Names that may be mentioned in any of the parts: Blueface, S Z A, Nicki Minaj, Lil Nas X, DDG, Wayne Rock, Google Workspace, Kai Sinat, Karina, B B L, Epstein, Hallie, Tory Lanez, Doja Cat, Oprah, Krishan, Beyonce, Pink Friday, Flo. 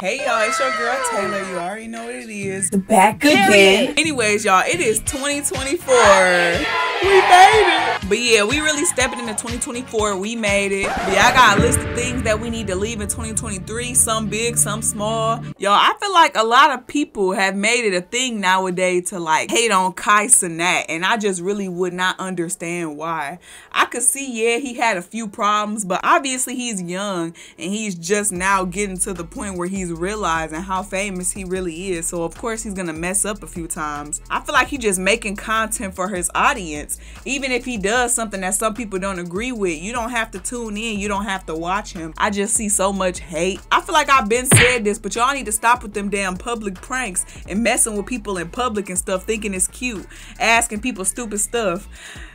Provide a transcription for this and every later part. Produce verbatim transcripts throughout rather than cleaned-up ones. Hey y'all, it's your girl Taylor. You already know what it is. Back again. Anyways, y'all, it is twenty twenty-four. We made it. But yeah, we really stepping into twenty twenty-four. We made it. But y'all got a list of things that we need to leave in twenty twenty-three. Some big, some small. Y'all, I feel like a lot of people have made it a thing nowadays to like hate on Kai Sinat. And I just really would not understand why. I could see, yeah, he had a few problems, but obviously he's young and he's just now getting to the point where he's realizing how famous he really is, so of course he's gonna mess up a few times. I feel like he's just making content for his audience. Even if he does something that some people don't agree with, you don't have to tune in, you don't have to watch him. I just see so much hate. I feel like I've been said this, but y'all need to stop with them damn public pranks and messing with people in public and stuff, thinking it's cute, asking people stupid stuff,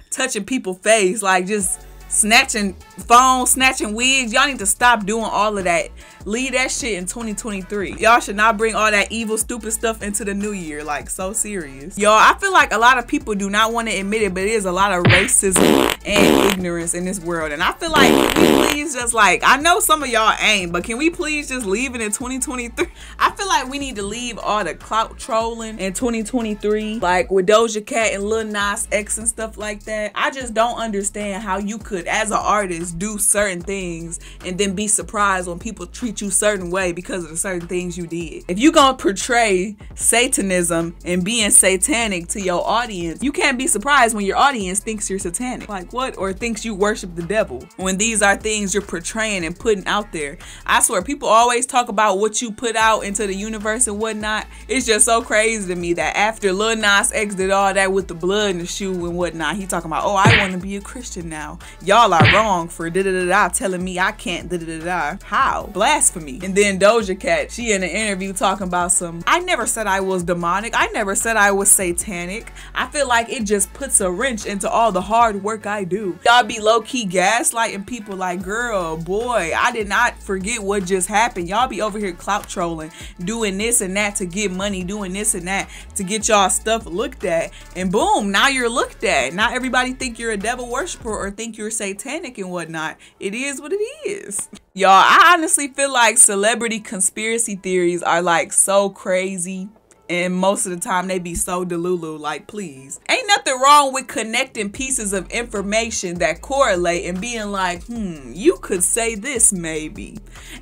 touching people's face, like just snatching phones, snatching wigs. Y'all need to stop doing all of that. Leave that shit in twenty twenty-three. Y'all should not bring all that evil, stupid stuff into the new year. Like, so serious. Y'all, I feel like a lot of people do not want to admit it, but it is a lot of racism and ignorance in this world. And I feel like, can we please just like, I know some of y'all ain't, but can we please just leave it in twenty twenty-three? I feel like we need to leave all the clout trolling in twenty twenty-three. Like with Doja Cat and Lil Nas X and stuff like that. I just don't understand how you could, as an artist, do certain things and then be surprised when people treat you certain way because of the certain things you did. If you're gonna portray Satanism and being satanic to your audience, you can't be surprised when your audience thinks you're satanic. Like what? Or thinks you worship the devil, when these are things you're portraying and putting out there. I swear, people always talk about what you put out into the universe and whatnot. It's just so crazy to me that after Lil Nas X did all that with the blood and the shoe and whatnot, he talking about, oh, I want to be a Christian now. Y'all are wrong for da-da-da-da telling me I can't da-da-da-da. How? Blasphemy. And then Doja Cat, she in an interview talking about some, I never said I was demonic. I never said I was satanic. I feel like it just puts a wrench into all the hard work I do. Y'all be low-key gaslighting people like, girl, boy, I did not forget what just happened. Y'all be over here clout trolling, doing this and that to get money, doing this and that to get y'all stuff looked at. And boom, now you're looked at. Not everybody think you're a devil worshiper or think you're satanic and whatnot. It is what it is. Y'all, I honestly feel like celebrity conspiracy theories are like so crazy. And most of the time they be so delulu, like please. Ain't nothing wrong with connecting pieces of information that correlate and being like, hmm, you could say this maybe.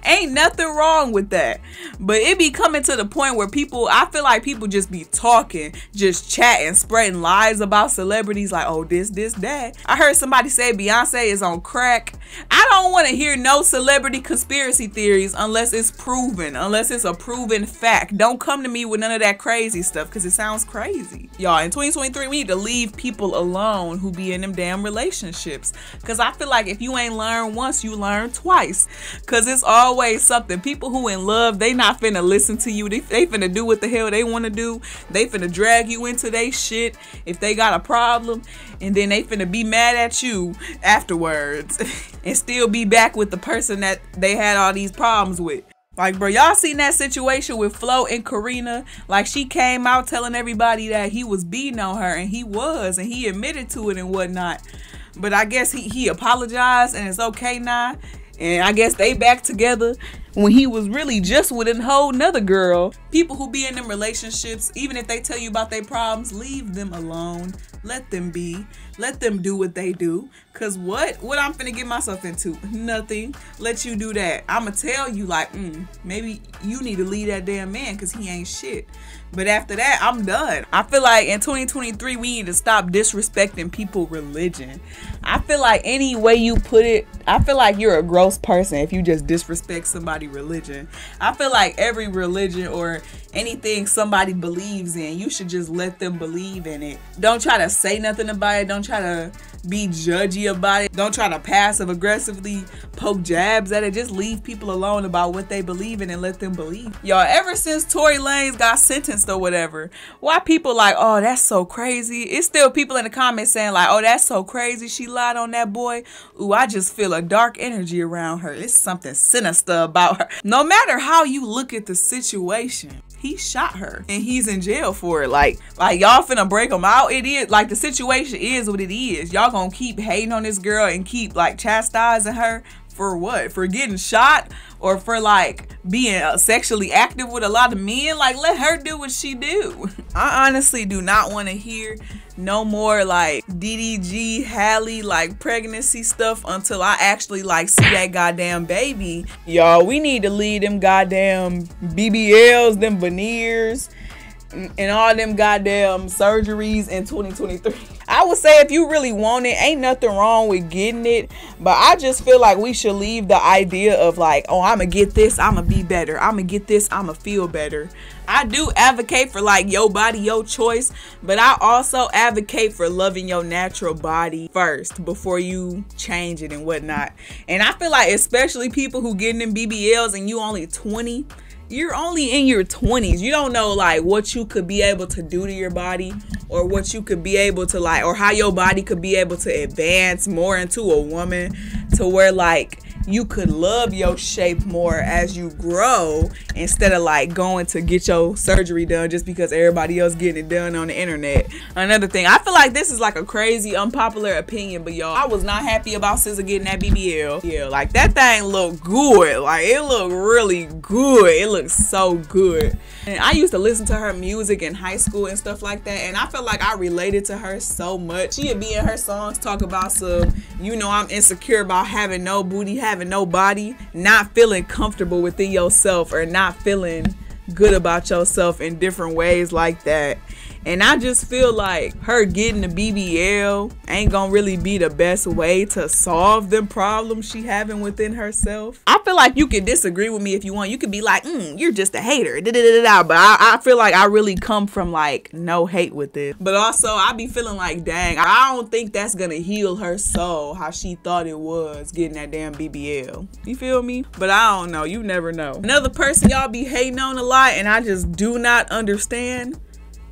Ain't nothing wrong with that. But it be coming to the point where people, I feel like people just be talking, just chatting, spreading lies about celebrities like, oh, this, this, that. I heard somebody say Beyonce is on crack. I don't want to hear no celebrity conspiracy theories unless it's proven, unless it's a proven fact. Don't come to me with none of that crazy stuff because it sounds crazy. Y'all, in twenty twenty-three we need to leave people alone who be in them damn relationships, because I feel like if you ain't learned once, you learn twice, because it's always something. People who in love, they not finna listen to you. They, they finna do what the hell they want to do. They finna drag you into they shit if they got a problem, and then they finna be mad at you afterwards and still be back with the person that they had all these problems with. Like, bro, y'all seen that situation with Flo and Karina? Like, she came out telling everybody that he was beating on her, and he was, and he admitted to it and whatnot. But I guess he, he apologized, and it's okay now. And I guess they back together, when he was really just with a whole nother girl. People who be in them relationships, even if they tell you about their problems, leave them alone. Let them be. Let them do what they do. Cause what? What I'm finna get myself into? Nothing. Let you do that. I'ma tell you like, mm, maybe you need to leave that damn man cause he ain't shit. But after that, I'm done. I feel like in twenty twenty-three, we need to stop disrespecting people's religion. I feel like any way you put it, I feel like you're a gross person if you just disrespect somebody religion. I feel like every religion or anything somebody believes in, you should just let them believe in it. Don't try to say nothing about it. Don't try to be judgy about it. Don't try to passive aggressively poke jabs at it. Just leave people alone about what they believe in and let them believe. Y'all, ever since Tory Lanez got sentenced or whatever, why people like, oh, that's so crazy. It's still people in the comments saying like, oh, that's so crazy, she lied on that boy. Ooh, I just feel a dark energy around her. It's something sinister about her. No matter how you look at the situation, he shot her and he's in jail for it. Like, like y'all finna break him out. It is like the situation is what it is. Y'all gonna keep hating on this girl and keep like chastising her for what? For getting shot or for like being sexually active with a lot of men? Like, let her do what she do. I honestly do not want to hear no more like D D G, Hallie, like pregnancy stuff until I actually like see that goddamn baby. Y'all, we need to leave them goddamn B B Ls, them veneers, and all them goddamn surgeries in twenty twenty-three. I would say if you really want it, ain't nothing wrong with getting it, but I just feel like we should leave the idea of like, oh, I'ma get this, I'ma be better, I'ma get this, I'ma feel better. I do advocate for like your body, your choice, but I also advocate for loving your natural body first before you change it and whatnot. And I feel like especially people who getting them B B Ls and you only twenty, you're only in your twenties. You don't know like what you could be able to do to your body or what you could be able to like, or how your body could be able to advance more into a woman to where like you could love your shape more as you grow instead of like going to get your surgery done just because everybody else getting it done on the internet. Another thing, I feel like this is like a crazy unpopular opinion, but y'all, I was not happy about S Z A getting that B B L. Yeah, like that thing looked good. Like it looked really good. It looked so good. And I used to listen to her music in high school and stuff like that, and I feel like I related to her so much. She'd be in her songs talk about some, you know, I'm insecure about having no booty, having no body, not feeling comfortable within yourself or not feeling good about yourself in different ways like that. And I just feel like her getting the B B L ain't gonna really be the best way to solve them problems she having within herself. I feel like you can disagree with me if you want. You could be like, mm, you're just a hater, da da da da. But I, I feel like I really come from like no hate with it. But also I be feeling like, dang, I don't think that's gonna heal her soul how she thought it was getting that damn B B L. You feel me? But I don't know. You never know. Another person y'all be hating on a lot, and I just do not understand.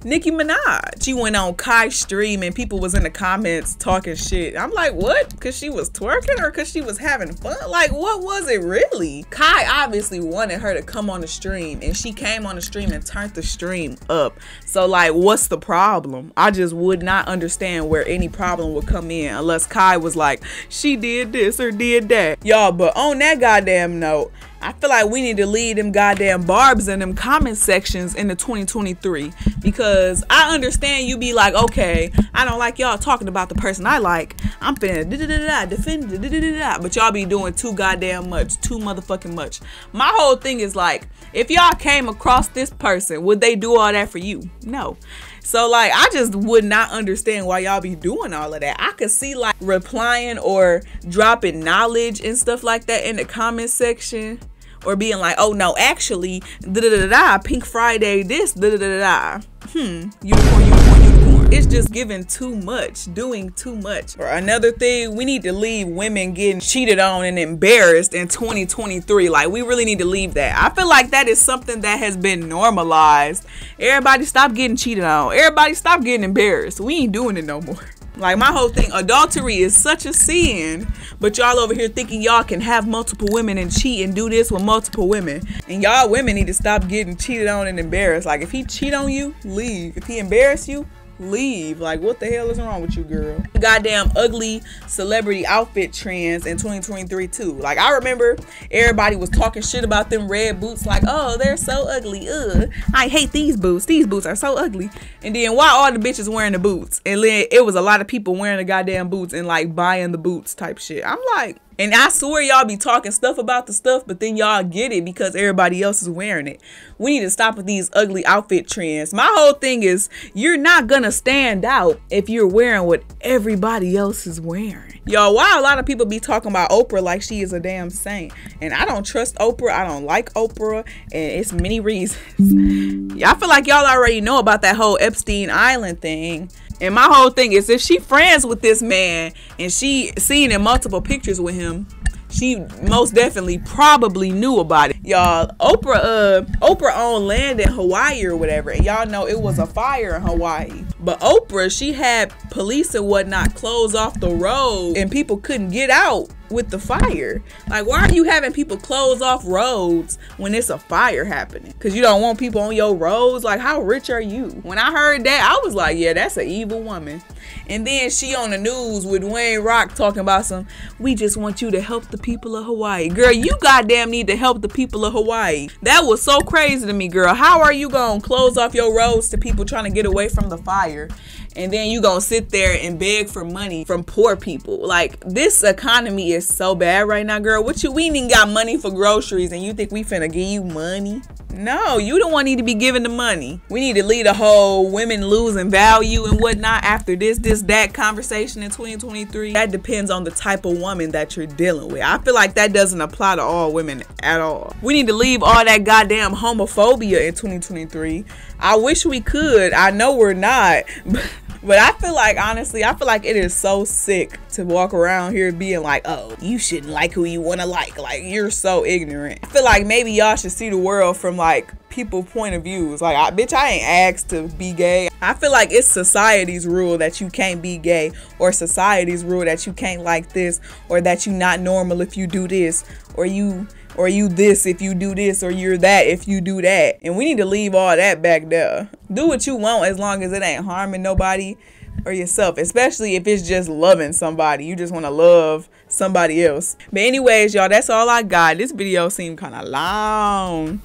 Nicki Minaj, she went on Kai's stream and people was in the comments talking shit. I'm like, what? Because she was twerking or because she was having fun? Like, what was it really? Kai obviously wanted her to come on the stream, and she came on the stream and turned the stream up. So like, what's the problem? I just would not understand where any problem would come in unless Kai was like, she did this or did that. Y'all, but on that goddamn note, I feel like we need to leave them goddamn barbs in them comment sections in the twenty twenty-three, because I understand you be like, okay, I don't like y'all talking about the person I like, I'm finna da-da-da-da, defend da-da-da-da, but y'all be doing too goddamn much, too motherfucking much. My whole thing is like, if y'all came across this person, would they do all that for you? No. So like, I just would not understand why y'all be doing all of that. I could see like replying or dropping knowledge and stuff like that in the comment section, or being like, oh no, actually, da da da da, Pink Friday, this, da da da da. Hmm, unicorn, unicorn, unicorn. It's just giving too much, doing too much. Or another thing, we need to leave women getting cheated on and embarrassed in twenty twenty-three. Like, we really need to leave that. I feel like that is something that has been normalized. Everybody stop getting cheated on. Everybody stop getting embarrassed. We ain't doing it no more. Like, my whole thing, adultery is such a sin, but y'all over here thinking y'all can have multiple women and cheat and do this with multiple women. And y'all women need to stop getting cheated on and embarrassed. Like, if he cheat on you, leave. If he embarrass you, leave. Like, what the hell is wrong with you, girl? Goddamn ugly celebrity outfit trends in twenty twenty-three too. Like, I remember everybody was talking shit about them red boots, like, oh, they're so ugly, ugh, I hate these boots, these boots are so ugly. And then why all the bitches wearing the boots? And then it was a lot of people wearing the goddamn boots and like buying the boots type shit. I'm like, and I swear y'all be talking stuff about the stuff, but then y'all get it because everybody else is wearing it. We need to stop with these ugly outfit trends. My whole thing is, you're not gonna stand out if you're wearing what everybody else is wearing. Y'all, why a lot of people be talking about Oprah like she is a damn saint? And I don't trust Oprah, I don't like Oprah, and it's many reasons. I feel like y'all already know about that whole Epstein Island thing. And my whole thing is, if she friends with this man and she seen in multiple pictures with him, she most definitely probably knew about it. Y'all, Oprah, uh, Oprah owned land in Hawaii or whatever, and y'all know it was a fire in Hawaii. But Oprah, she had police and whatnot close off the road, and people couldn't get out with the fire. Like, why are you having people close off roads when it's a fire happening? Because you don't want people on your roads? Like, how rich are you? When I heard that, I was like, yeah, that's an evil woman. And then she on the news with Wayne Rock talking about some, we just want you to help the people of Hawaii. Girl, you goddamn need to help the people of Hawaii. That was so crazy to me, girl. How are you gonna close off your roads to people trying to get away from the fire? And then you gonna sit there and beg for money from poor people. Like, this economy is so bad right now, girl. What you, we ain't got money for groceries and you think we finna give you money? No, you don't want to need to be giving the money. We need to lead a whole women losing value and whatnot after this, this, that conversation in twenty twenty-three. That depends on the type of woman that you're dealing with. I feel like that doesn't apply to all women at all. We need to leave all that goddamn homophobia in twenty twenty-three. I wish we could. I know we're not. But But I feel like, honestly, I feel like it is so sick to walk around here being like, oh, you shouldn't like who you want to like. Like, you're so ignorant. I feel like maybe y'all should see the world from, like, people's point of views. Like, I, bitch, I ain't asked to be gay. I feel like it's society's rule that you can't be gay, or society's rule that you can't like this, or that you not normal if you do this, or you... or you this if you do this, or you're that if you do that. And we need to leave all that back there. Do what you want as long as it ain't harming nobody or yourself, especially if it's just loving somebody. You just want to love somebody else. But anyways, y'all, that's all I got. This video seemed kind of long.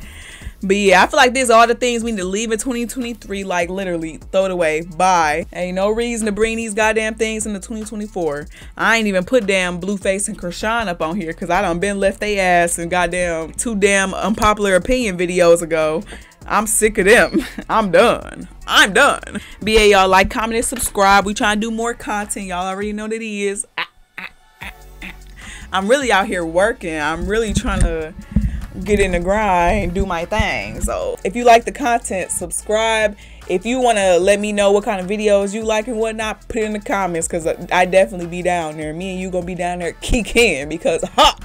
But yeah, I feel like this all the things we need to leave in twenty twenty-three. Like, literally, throw it away. Bye. Ain't no reason to bring these goddamn things into twenty twenty-four. I ain't even put damn Blueface and Krishan up on here because I done been left they ass and goddamn two damn unpopular opinion videos ago. I'm sick of them. I'm done. I'm done. But yeah, y'all, like, comment, and subscribe. We trying to do more content. Y'all already know that it is. I, I, I, I. I'm really out here working. I'm really trying to get in the grind and do my thing. So if you like the content, subscribe. If you want to let me know what kind of videos you like and whatnot, put it in the comments, because I definitely be down there. Me and you gonna be down there kicking, because ha